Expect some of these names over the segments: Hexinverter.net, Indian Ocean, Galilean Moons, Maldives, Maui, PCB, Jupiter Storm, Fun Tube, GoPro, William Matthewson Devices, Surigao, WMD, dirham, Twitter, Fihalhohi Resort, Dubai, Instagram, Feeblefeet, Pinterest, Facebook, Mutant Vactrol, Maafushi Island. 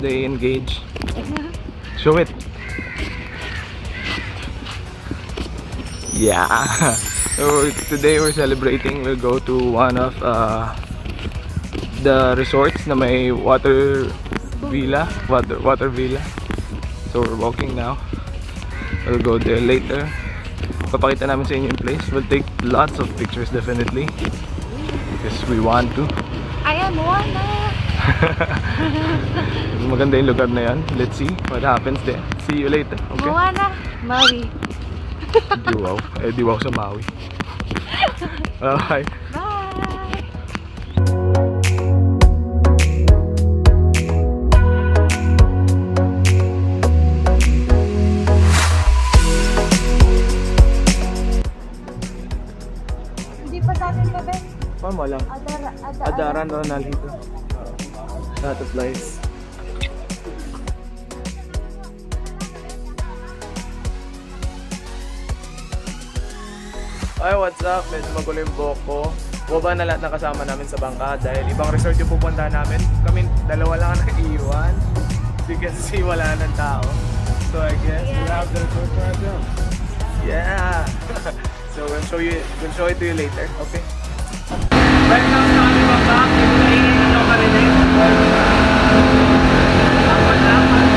they engage. Show it. Yeah. Today we're celebrating. We'll go to one of the resorts na may water villa. So we're walking now. We'll go there later. Papakita namin sa inyo yung place. We'll take lots of pictures definitely. Because we want to. I am one. Maganda yung lugar na yan. Let's see what happens there. See you later. Okay? Moana, Maui. Diwaw. Eh, diwaw sa Maui. Bye. Bye. Hindi pa tatin ka, Ben? Paano mo alam? Adaran na nalito. Butterflies. Ay, what's up? Medyo magulo yung buhok ko. Waba na lahat na kasama namin sa bangka dahil ibang resort yung pupunta namin. Kami dalawa lang ang naiiwan. So you can see, wala ng tao. So I guess we'll have the resort for ourselves. Yeah! So we'll show it to you later, okay? Right now sa aming bangka, yung naiinit na karinig. Ang malaman na!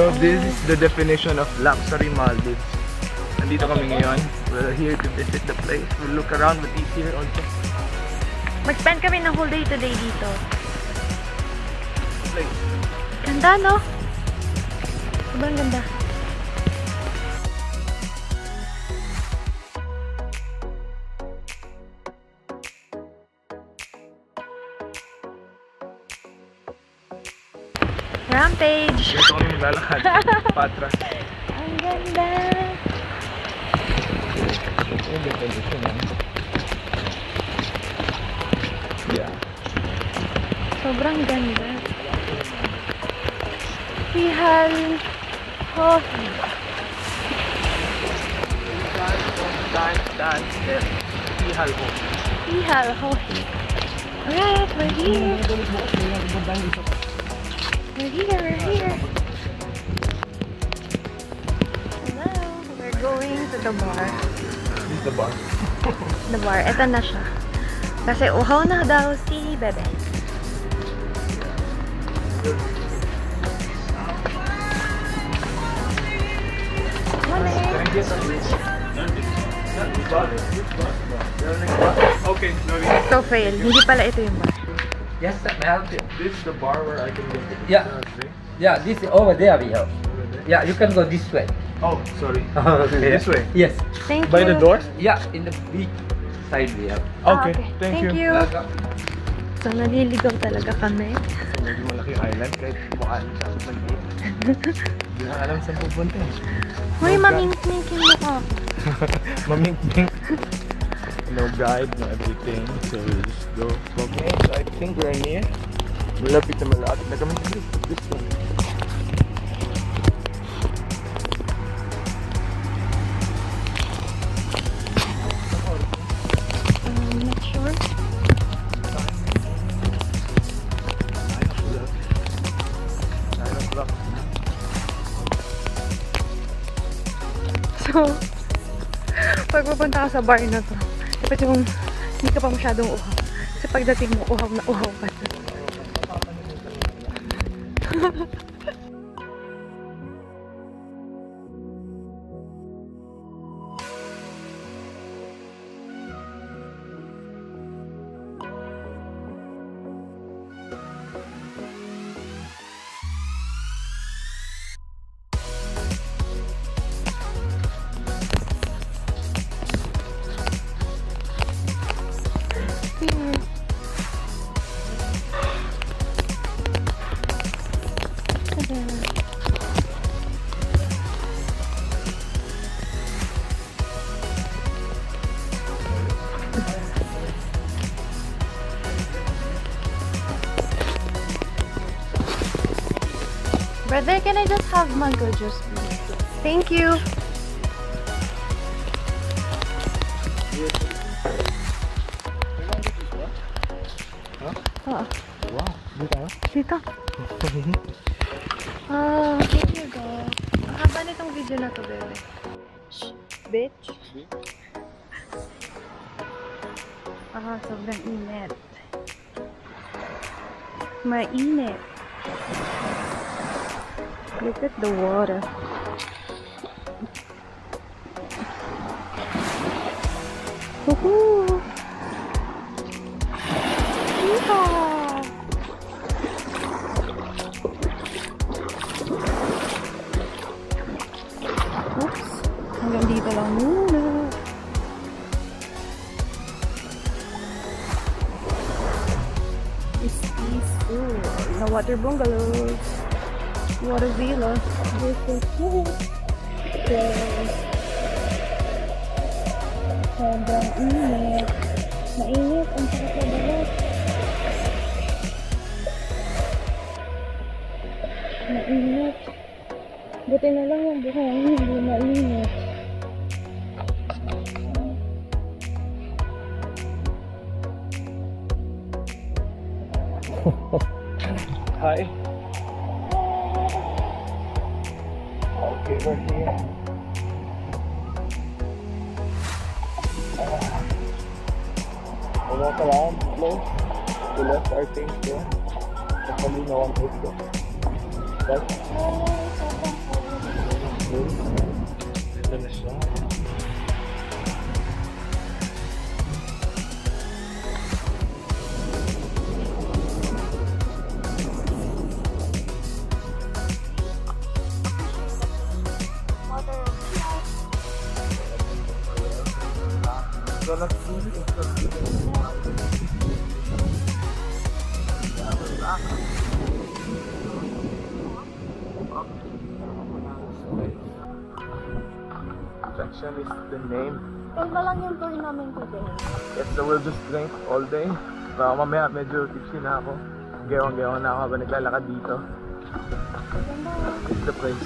So this is the definition of luxury Maldives. Nandito kami ngayon. We're here to visit the place. We'll look around but eat here also. Mag-spend kami ng whole day today dito. Place. Ganda no? Sobrang ganda. Rampage! Ito kami maglalakad. Patra. Ang ganda! Yeah. Sobrang ganda. Fihalhohi. Fihalhohi. Fihalhohi. Alright, we're here. We're here. Hello, we're going to the bar. This is the bar. The bar. Ito na siya. Kasi uhaw na daw si Bebe. So fail. Hindi pala ito yung bar. Yes, I help you. This is the bar where I can get the drink? Yeah, this is over there we have. Over there? Yeah, you can go this way. Oh, sorry. This way? Yes. Thank you. By the door? Yeah, in the big side we have. Okay, thank you. So, naliligaw talaga kami. So, medyo malaki island kahit bukaan siya sa pag-iit. Hindi na alam saan pupunta. Uy, mamink-minkin mo ko. Mamink-mink. No guide, no everything, so we'll just go. Okay, so I think we're near. Malapit na malapit na kami. This one. I'm not sure. Nine o'clock. So, pag pupunta ka sa bar na to, dapat yung hindi ka pa masyadong uhaw. Kasi pagdating mo, uhaw na uhaw pa. Brother, can I just have my gorgeous please? Thank you. Wow, here you go. Ang haba nitong video na to, baby. Bitch. Sobrang init. Mainit. Look at the water. Woohoo! Oops! Hanggang dito lang muna. It's peaceful. The water bungalows. Water villa. This is cool. Sobrang init. Mainit ang pagkabalat. Mainit. Buti na lang yung buhay ang hindi mainit. Hi. Okay, we're here. Walk around, close. The left are things there. Hopefully no one takes them. But ito na siya. Section is the name. Ito na lang yung tour namin today. Yes, so we'll just drink all day. Baka mamaya medyo tipsy na ako. Gewang-gewang na ako habang naglalakad dito. It's the place.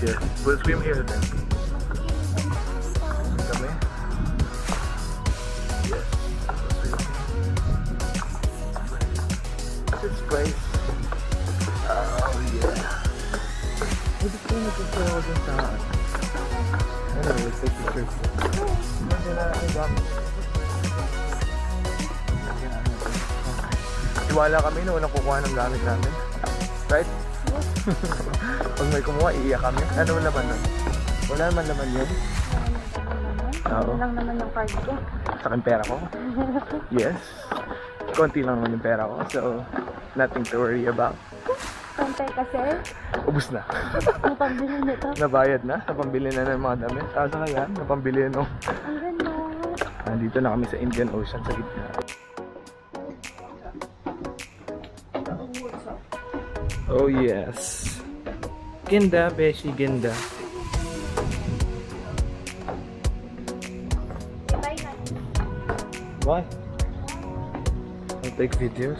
Yes, we'll swim here then. Kami? Yes, we'll swim here. This place. Oh yeah. We'll just swim with the girls and down. I don't know, we'll take the trip. Iwala kami na unang kukuha ng gamit namin. Right? Pag may kumuha, iiyak kami. Ano naman nun? Wala naman naman yun? Wala lang naman yung card ko. Sa akin pera ko? Yes. Konti lang naman yung pera ko. So, nothing to worry about. Konti kasi? Ubus na. Napambili nito? Nabayad na. Napambili na ng mga damit. Asa kaya? Napambili nung... Ang ganda. Nandito na kami sa Indian Ocean sa gitna. Oh yes. Ganda, beshi, ganda. Why? I'll take videos.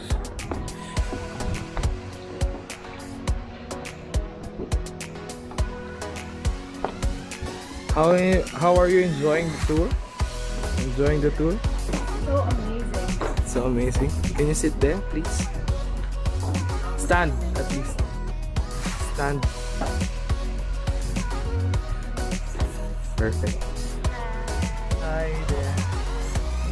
How are you enjoying the tour? Enjoying the tour? So amazing. So amazing. Can you sit there, please? Stand, at least. Stand. Perfect. Hi there.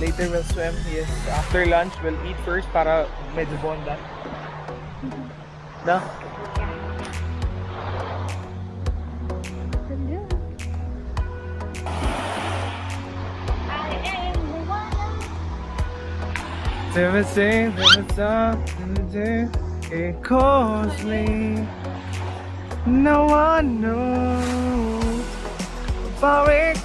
Later we'll swim, yes. After lunch, we'll eat first para medyo bonda. No? Everything. It calls me. No one knows about it.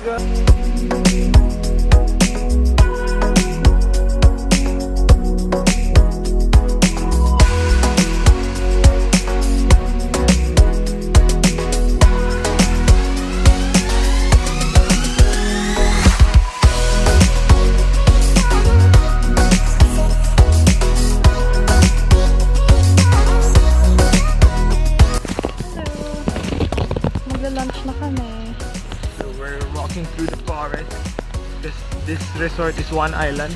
resort is one island.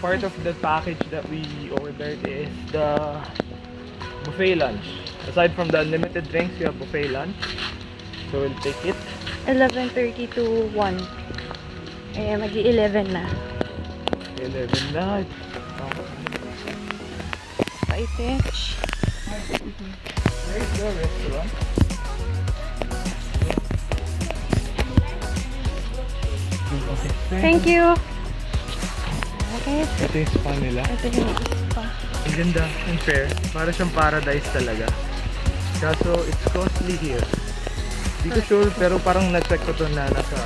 Part of the package that we ordered is the buffet lunch. Aside from the unlimited drinks, we have buffet lunch. So we'll take it. 11:30 to 1. Ayan, mag-11 na. 11 na. Paitich. There's the restaurant. Thank you. Okay. Ito yung spa nila. Ito yung spa. Ang ganda, ang fair. Para siyang paradise talaga. Kaso, it's costly here. Di ko sure, pero parang na-check ko ito na nasa,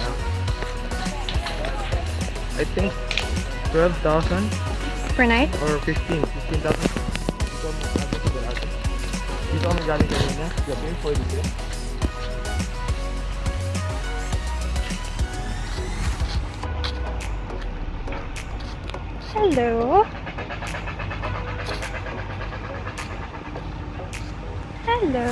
I think, 12,000? Per night? Or 15,000. 15,000. Dito kami galing kanina. Gabi yung 43. Hello. Hello.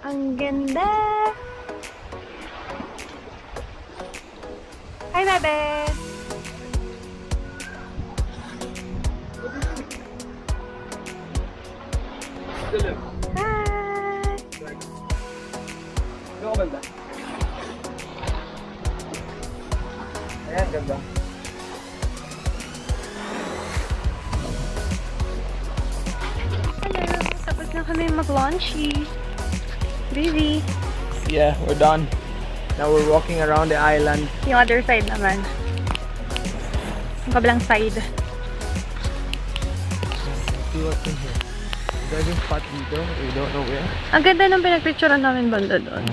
Ang ganda. Hi, baby. Launchy. Baby. Yeah, we're done. Now we're walking around the island. The other side naman. Yung kabilang side. See what's in here. There's a spot dito. We don't know where. Ang ganda ng pinagpicturean namin banda doon.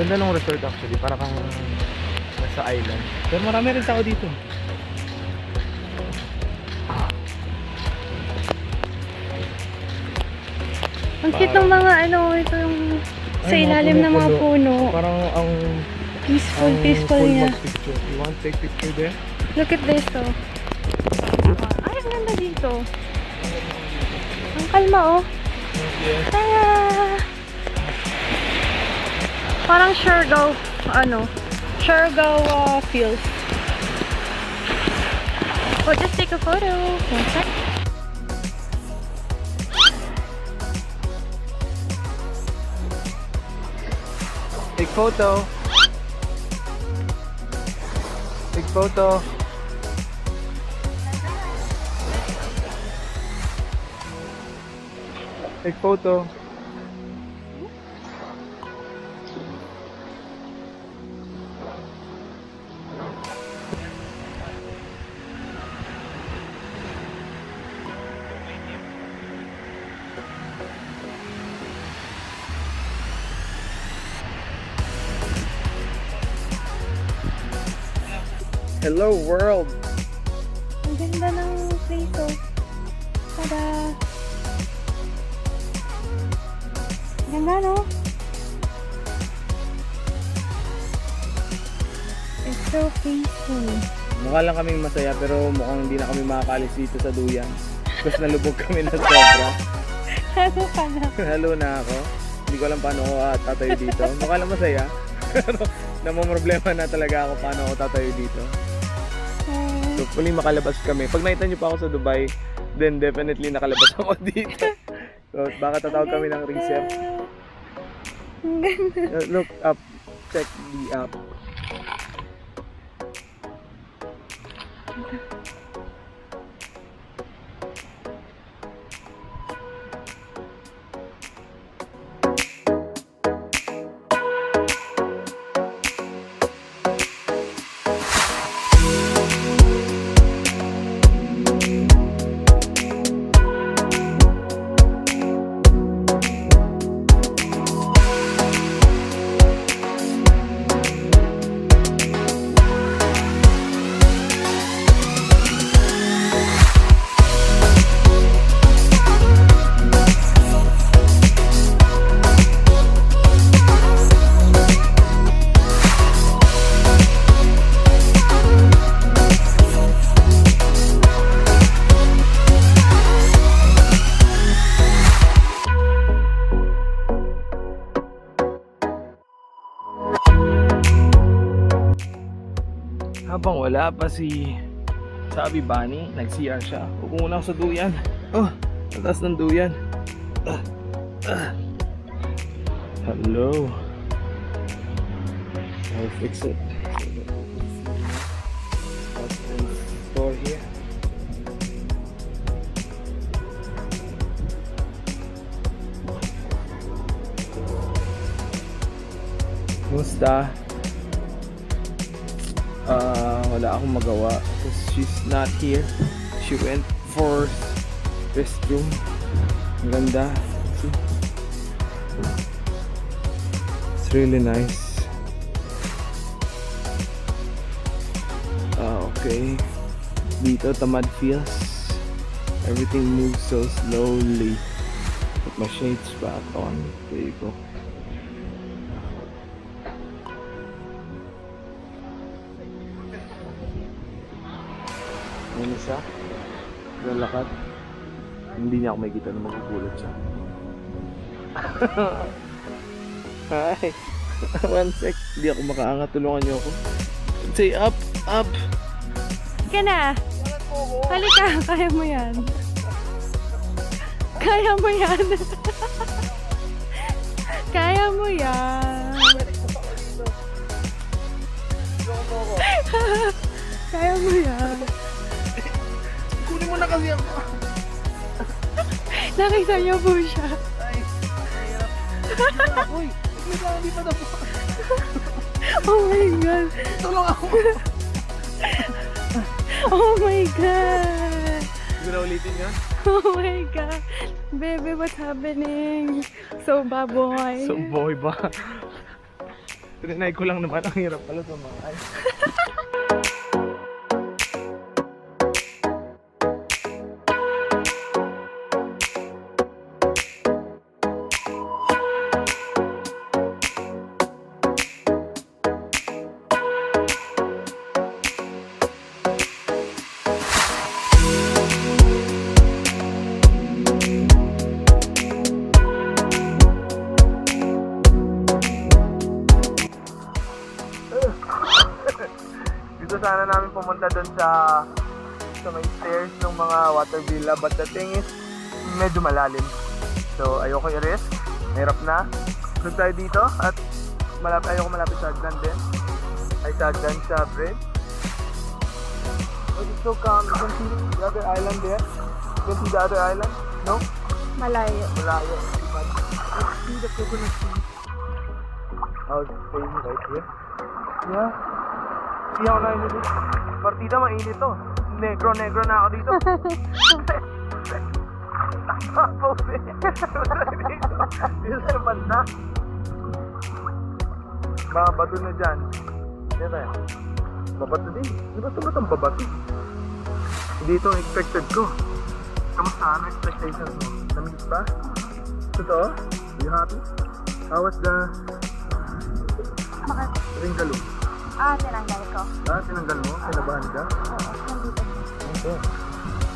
Ganda ng resort actually. Para kang nasa island. Pero marami rin tao dito. Ang cute ng mga ano, ito yung sa ilalim ng mga puno. Parang ang peaceful, ang peaceful niya. You want to take picture there? Look at this, oh. Ay, ang ganda dito. Ang kalma, oh. Yes. Tara! Parang Surigao, ano, Surigao feels. Oh, just take a photo. One sec. Big photo. Big photo. Big photo. Hello world! Ang ganda ng dito. Tada! Ganda, no? It's so peaceful. Mukha lang kaming masaya pero mukhang hindi na kami makakalis dito sa duyan. Kasi nalubog kami na sobra. Halo ka na. Halo na ako. Hindi ko alam paano ako tatayo dito. Mukha lang masaya. Namamroblema na talaga ako paano ako tatayo dito. So, puli makalabas kami. Pag nakita niyo pa ako sa Dubai, then definitely nakalabas ako dito. So, baka tatawag kami ng recep. Look up. Check the app. wala pa si Sabi Bunny, nag-CR siya. Kukunan ko sa duyan. Oh, atas ng duyan. Hello. I'll fix it. What's the store here? Musta? Wala akong magawa because she's not here. She went for restroom. Ang ganda. It's really nice. Okay. Dito tamad feels. Everything moves so slowly. Put my shades back on. There you go. Ano siya? Lalakad. Hindi niya ako makikita na magugulot siya. Hi! One sec. Hindi ako makaangat. Tulungan niyo ako. Say up! Up! Sige na! Halika! Kaya mo yan! Kaya mo yan! Kaya mo yan! Kaya mo yan! Kunin mo na kasi ako. Nakita niyo po siya. Ay, mahirap. Uy, hindi pa na po. Oh my God. Tulong ako. Oh my God. Hindi na ulitin niya? Oh my God. Baby, what's happening? So ba, boy? So boy ba? Tinanay ko lang naman. Ang hirap pala sa mga ay. Sana namin pumunta doon sa may stairs ng mga water villa, but the thing is medyo malalim, so ayoko i-risk, mahirap na. Doon tayo dito at ayoko malapit sa Agdan din ay sa Agdan sa bridge. It is so calm. You can see the other island there. You can see the other island? No? Malayo. Malayo. Let's see the coconut tree. I'll stay right here. Yeah. Hindi ako nainilip. Partida, mainit to. Negro-negro na ako dito. Pope. Dito yung banda. Mga bato na dyan. Diyan tayo. Mabato din. Ba't ang babato? Hindi ito expected ko. Kamusta ang expectations mo? Namiss ba? Totoo? Are you happy? How was the... Ringgalo? Ah, tinanggal ko. Ah, tinanggal mo? Kinabahan ka? Oo, nandito.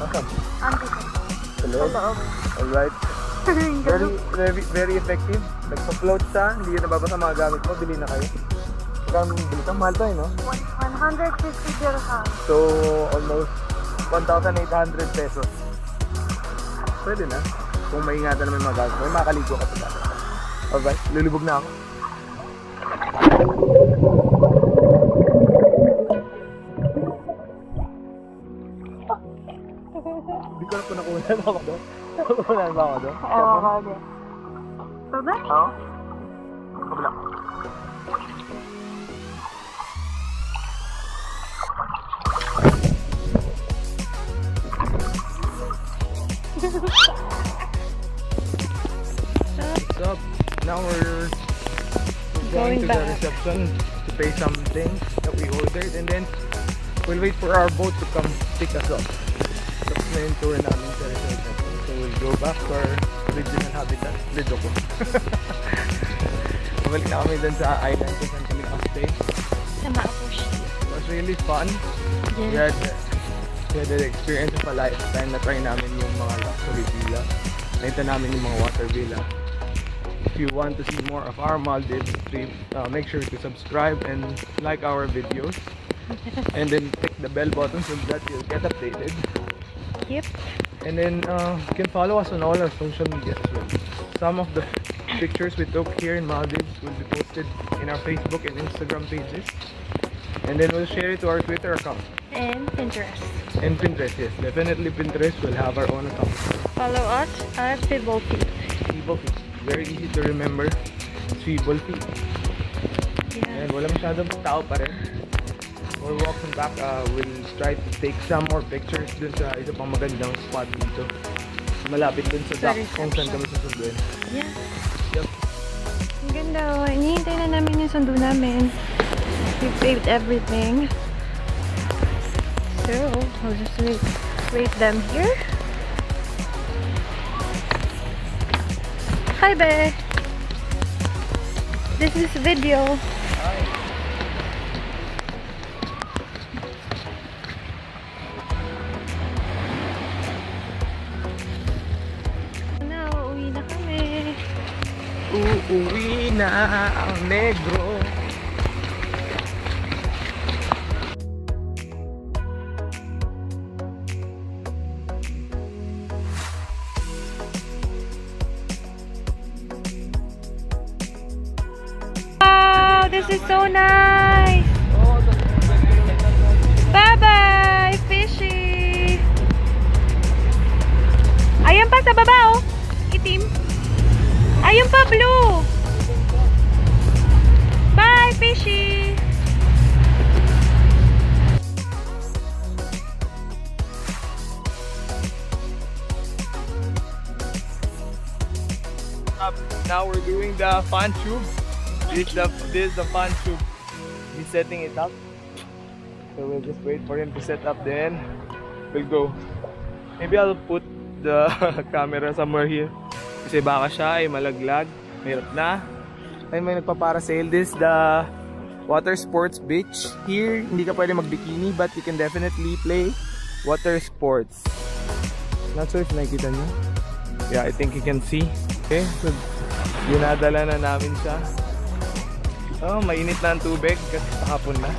Okay. Asan? Nandito. Hello? Alright. Very effective. Nagpa-float siya. Hindi yun nababasa mga gamit mo. Bili na kayo. Magamit mo. Bilis ang mahal tayo, no? 150 dirham. So, almost 1,800 pesos. Pwede na. Kung maingatan naman mga gamit mo. May makaligo ka pala. Alright, lulubog na ako. Nakunan ba ako doon? Oo, ako doon. Paba? Oo. Kabla. What's up? Now we're going to the reception to pay some things that we ordered, and then we'll wait for our boat to come pick us up. That's na yung tour namin sa reception. We'll go back to our original habitat. Lidyo ko. Pabalik na kami dun sa island kung saan kami nakastay. Sa Maapush. It was really fun. Yeah. We had the experience of a lifetime. Na-try namin yung mga luxury villa. Nakita namin yung mga water villa. If you want to see more of our Maldives trip, make sure to subscribe and like our videos. and then click the bell button so that you'll get updated. Yep. And then you can follow us on all our social media as well. Some of the pictures we took here in Maldives will be posted in our Facebook and Instagram pages. And then we'll share it to our Twitter account. And Pinterest. And Pinterest, yes. Definitely Pinterest will have our own account. Follow us at Feeblefeet. Feeblefeet. Very easy to remember. It's Feeblefeet. Yeah. And wala masyadong tao pa rin. We're walking back. We'll try to take some more pictures dun sa isa pang magandang spot dito. Malapit dun sa dock kung saan kami susunduin. Yeah. Yep. Ang ganda. Hinihintay na namin yung sundo namin. We've saved everything. So, we'll just wait them here. Hi, babe. This is video. Hi. Uuwi na ang negro. Wow, this is so nice. Bye bye, fishy. Ayan pa sa baba, oh. Itim. Ayun pa, blue! Bye, fishy! Now we're doing the Fun Tube. This is the Fun Tube. He's setting it up. So we'll just wait for him to set up, then we'll go. Maybe I'll put the camera somewhere here. Kasi baka siya ay malaglag, mahirap na. Ay, may nagpa-parasale. This is the water sports beach. Here, hindi ka pwede mag-bikini but you can definitely play water sports. Not sure if nakikita niyo. Yeah, I think you can see. Okay, so dinadala na namin siya. Oh, mainit na ang tubig kasi kahapon na.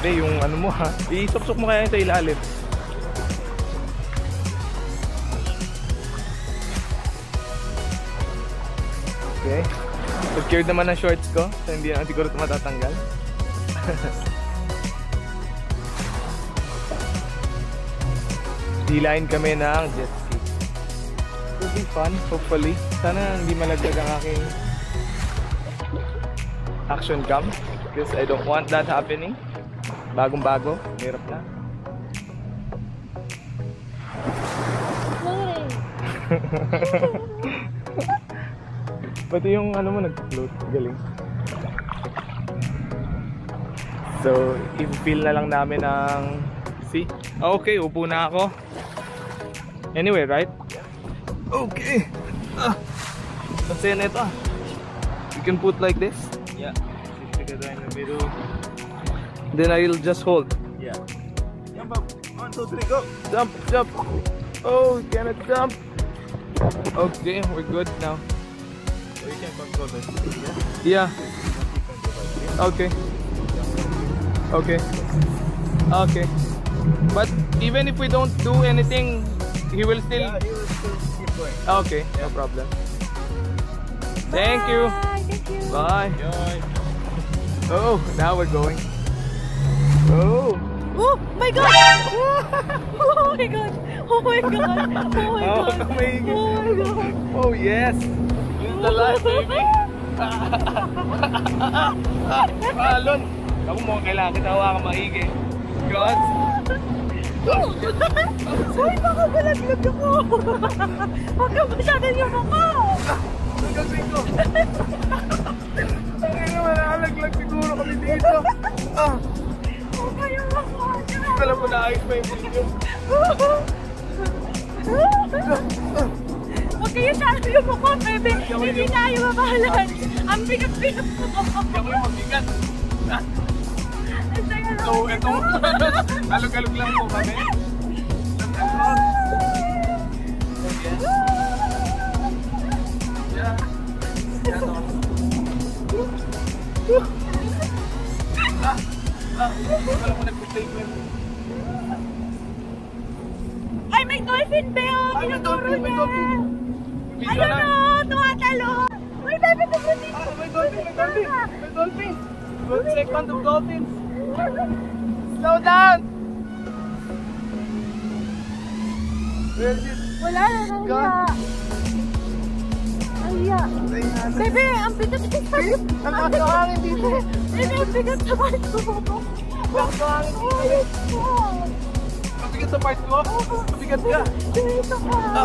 Hindi, yung ano mo ha, isok-sok mo kaya sa ilalim. Okay. Secured naman ang shorts ko, so hindi na siguro ito matatanggal. D-line kami ng jet ski. It will be fun, hopefully. Sana hindi malaglag ang aking action cam because I don't want that happening. Bagong-bago, hirap na. Pati yung ano mo nag-float, galing. So, i-feel na lang namin ang see? Okay, upo na ako. Anyway, right? Okay. Pansin na ito. You can put like this. Yeah. Then I will just hold. Yeah. Jump up. 1, 2, 3, go. Jump, jump. Oh, can it jump? Okay, we're good now. You can control the speed, yeah? Yeah. Okay. Okay. Okay. But even if we don't do anything, he will still... Yeah, he will still keep going. Okay, yeah. No problem. Bye. Thank you. Thank you. Bye. Enjoy. Oh, now we're going. Oh. Oh my God! Oh my God! Oh my God! Oh my God! Oh my God! Oh my God! Oh yes! The last baby. Alon. Ako mo kailangan kita hawakan maigi. God. Hoy, baka galaglag ako. Huwag ka masyadong yung mukha. Nagagsin ko. Tangin naman, nalaglag siguro kami dito. Huwag ka yung mukha. Kala ko naayos pa yung video. Kaya tayo yung mukha, bebe. Hindi tayo mabahalan. Ang bigat-bigat mo. Ako yung mabigat. So, eto. Alog-alog lang po kami. Yeah. Yeah. Ay, may dolphin ba yun? Ay, may dolphin, may dolphin. Ano no, tumatalo. Uy, baby, tubutin. May dolphin, may dolphin. May dolphin. Second of dolphins. Slow down. Where's it? Wala na, nangya. Nangya. Baby, ang bigat-bigat sa bato. Ang kakawangin dito. Baby, ang bigat sa bato. Kakawangin dito. Oh, yes po. Ang bigat sa part ko? Ang bigat ka. Dito ka.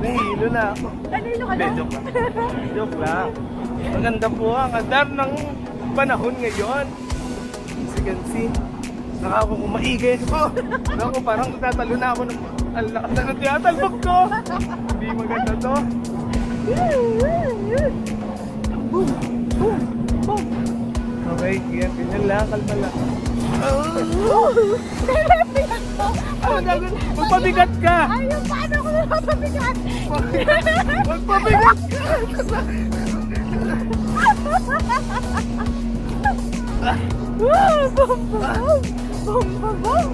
Nahilo na ako. Nahilo ka na? Joke lang. Joke lang. Ang ganda po ang adar ng panahon ngayon. As you can see, nakakakumaigay po. Ako parang tatalo na ako ng alakas na natiyatalbog ko. Hindi maganda to. Okay, ganyan lang. Kalma lang. Magpabigat ka! Ayaw, paano ako na magpabigat? Magpabigat ka! Bombabong! Bombabong!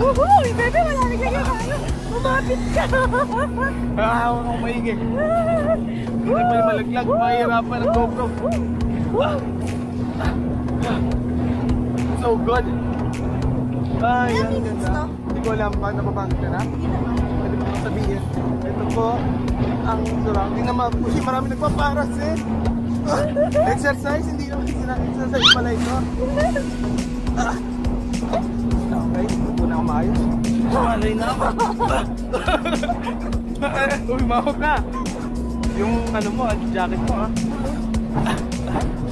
Woohoo! Bebe, wala naglagay tayo! Umapit ka! Ako kong maingay. Hindi pa malaglag, mahirapan ang GoPro. So good! Ay, ang ganda. Hindi ko alam pa, napapangit ka na? Hindi naman. Pwede mo sabihin. Ito po, ang surang. Hindi naman, kasi marami nagpaparas eh. Exercise, hindi naman exercise pala ito. Okay, ito na kumayos. Malay na ako. Uy, mahok na. Yung ano mo, jacket mo ah.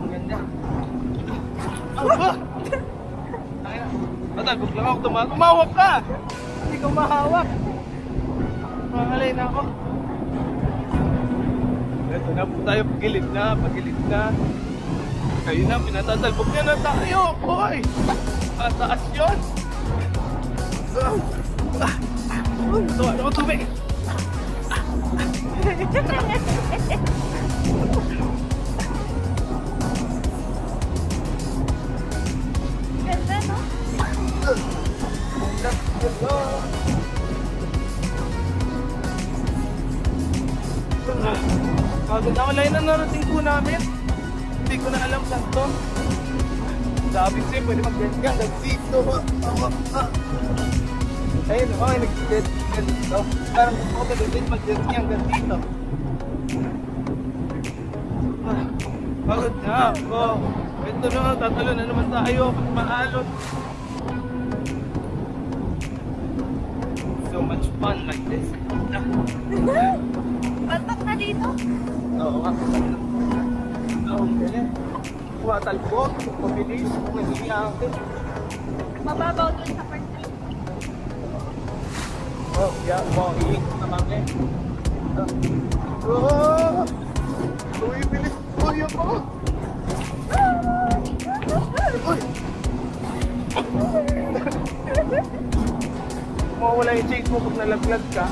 Ang ganda. Oh! Matagok lang ako, tumawak ka! Hindi ko mahawak! Mahalay na ako. Ito na po tayo, pagilid na, pagilid na. Kayo na, pinatatalbog niya na tayo! Hoy! Ataas yun! Tawa na ko tubig! Nakalay na narating po namin. Hindi ko na alam saan to. Sabi siya, pwede mag-deadgang. Nag-dito. Ayun, okay, nag-deadgang dito. Parang gusto ko talagang mag-deadgang dito. Pagod na ako. Ito na, tatalo na naman tayo. Magmaalot. So much fun like this. Batok na dito? Oo, okay. Kuwatalbog, mabilis, nagiging-angkin. Mababaw doon sa part 3. Oh, yeah, umiingin ko naman eh. Oh! Umibilis po yun po! Uy! Mawala yung chain mo pag nalaglag ka.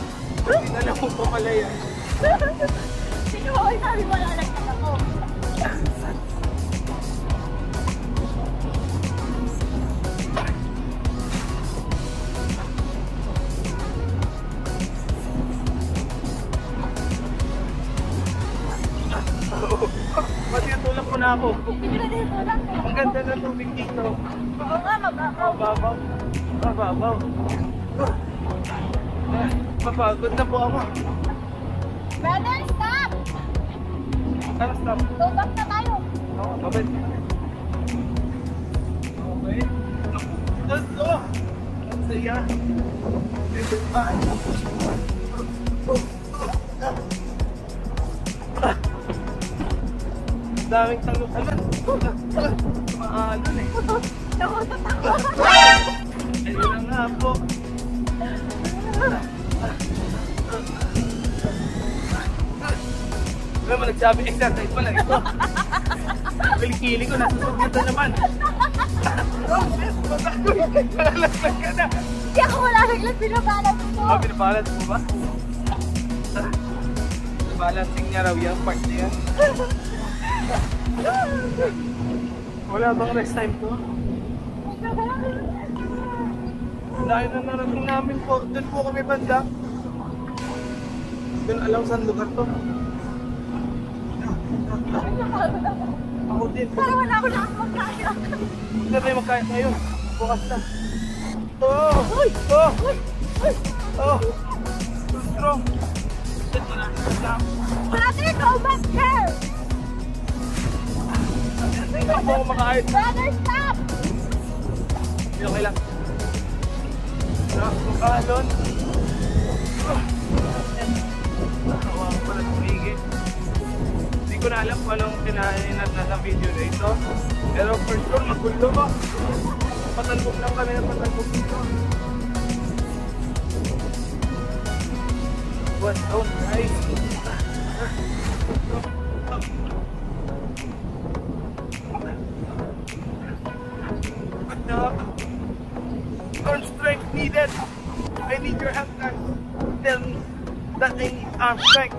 Hindi na lang kung pamalaya. Sino ko ay sabi mo nalaglag ako? Pati natulog po na ako. Ang ganda na tubig dito. Oo nga, mababaw. Mababaw. Mababaw. Mapagod na po ako. Brother, stop! Tara, stop. Go back na tayo. Oo, babay. Okay. Let's go! Ang saya. Bye! Daming talog. Alam, maalan eh. Ayun na nga po. Alam mo, nagsabi, exercise pala ito. Kilikili ko, nasusugyan na naman. Oh, yes, malalaglag ka na. Hindi ako malalaglag, pinabalance ko. Ah, pinabalance mo ba? Balancing niya raw yung part niya. Wala bang rest time to? Dahil na narating namin po, doon po kami banda. Doon alam saan lugar to. Ako din. Pero wala ko na magkaya. Huwag na tayo magkaya tayo. Bukas na. Oh! Oh! Oh! So strong! Brother, go back there! Brother, stop! Hindi okay lang. Stop mo ka doon. Nakawang ko na tumigil. Hindi ko na alam kung anong kinain at nasa video na ito. Pero for sure, magulo ko. Patalbog lang kami ng patalbog dito. What? Oh, nice! Arm strength needed! I need your help guys! Tell me that I need arm strength!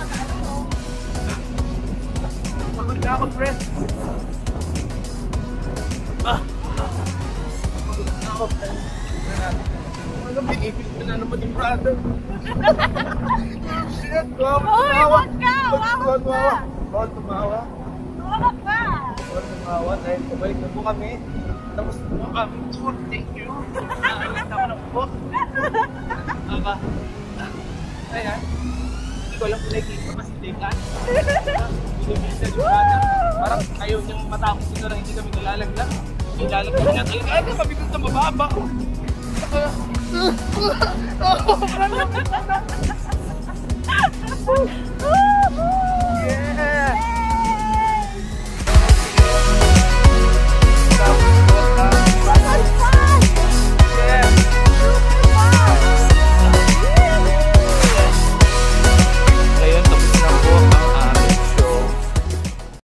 magaan mo. Pagod na ako, friend. Pagod na ako, friend. Walang binibig na na naman yung brother. Shit! Uy, huwag ka! Huwag ka! Huwag tumawa. Huwag ka! Huwag tumawa dahil kabalik na po kami. Tapos po kami. Thank you. Nakalit ako na po. Aba. Ayan. Hindi ko alam kung nakikita pa si Tegan. Binibisa yung brother. Parang ayaw niyang matakot dito na hindi kami nalalaglag. Hindi lalaglag na tayo. Ay, mabigot na mababa. Oh, brother! Yeah!